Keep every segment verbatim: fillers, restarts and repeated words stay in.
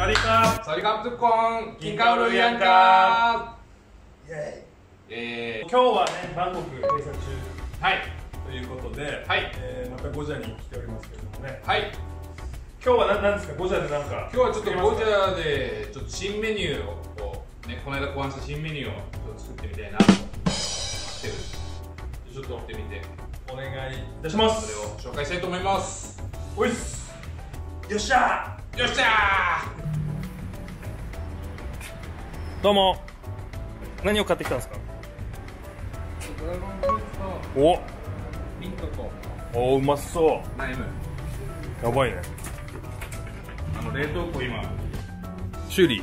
サリカサリカプツッコン金カウルヤンカイエイ、えー、今日はね、バンコク閉鎖中はいということで、はいえー、またゴジャに来ておりますけれどもね、はい今日は何ですか、ゴジャでなんか今日はちょっとゴジャでちょっと新メニューをこう、ね、この間考案した新メニューをちょっと作ってみたいなと思ってるちょっと持ってみてお願いいたします。それを紹介したいと思います。おいっすよっしゃーよっしゃー。どうも何を買ってきたんですか。ドラゴンフルーツとミントとおおうまそうライムやばいね。あの冷凍庫今修理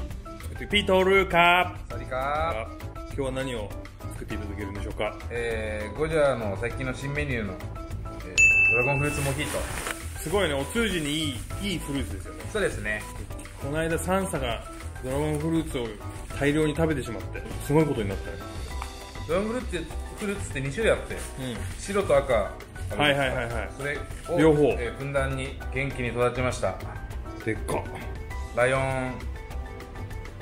ピートルーカーサリカー今日は何を作っていただけるんでしょうか。えー、ゴジャの最近の新メニューの、えー、ドラゴンフルーツモヒートすごいね。お通じにいいいいフルーツですよね。そうですね。この間サンサがドラゴンフルーツを大量に食べてしまってすごいことになったよ。ドラゴンフルーツフルーツってに種類あって、うん、白と赤はいはいはいはいそれを両方、えー、ふんだんに元気に育ちました。でっかライオン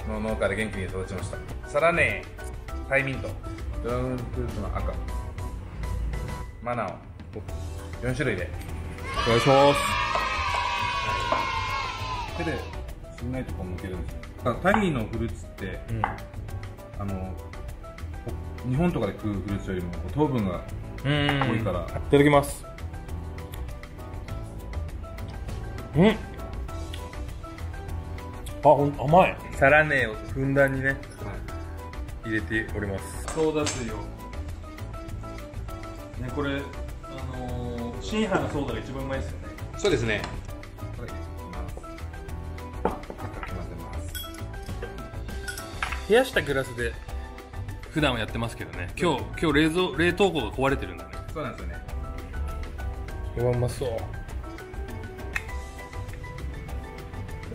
の農家で元気に育ちました。サラネータイミントドラゴンフルーツの赤マナオよん種類でお願いします。手でしんないとこ向けるんですよ。タイのフルーツって、うん、あの日本とかで食うフルーツよりも糖分が多いからいただきます。うんあほん甘い。サラネーをふんだんにね、はい、入れております。ソーダ水を、ね、これあのー、シンハのソーダが一番うまいですよね。そうですね。これ冷やしたグラスで普段はやってますけどね。今日今日冷蔵冷凍庫が壊れてるんだね。そうなんですよね。うわうまそう。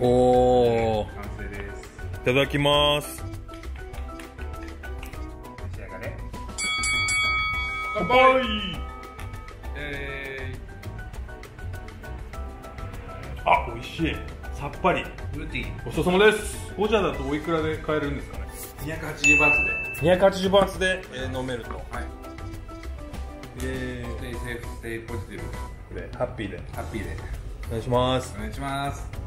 おお完成です。いただきます。召し上がれ。乾杯。えー、あ美味しい。さっぱり。フルーティー。ごちそうさまです。ゴジャだとおいくらで買えるんですかね。にひゃくはちじゅうバーツで。にひゃくはちじゅうバーツで飲めると。はい。ええ、ステイセーフ、ステイポジティブ。これハッピーで。ハッピーで。お願いします。お願いします。